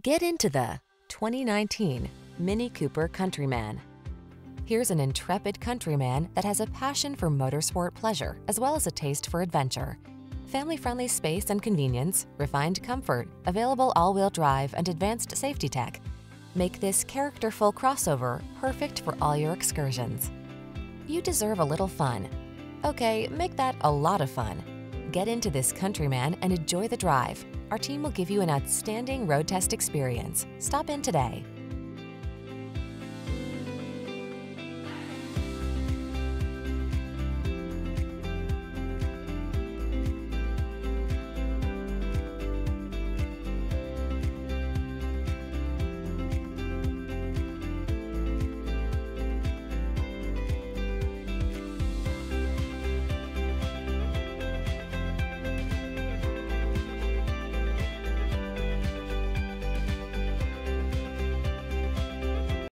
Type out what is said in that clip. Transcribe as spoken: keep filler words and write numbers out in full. Get into the twenty nineteen Mini Cooper Countryman. Here's an intrepid countryman that has a passion for motorsport pleasure as well as a taste for adventure. Family-friendly space and convenience, refined comfort, available all-wheel drive and advanced safety tech make this characterful crossover perfect for all your excursions. You deserve a little fun. Okay, make that a lot of fun. Get into this Countryman and enjoy the drive. Our team will give you an outstanding road test experience. Stop in today.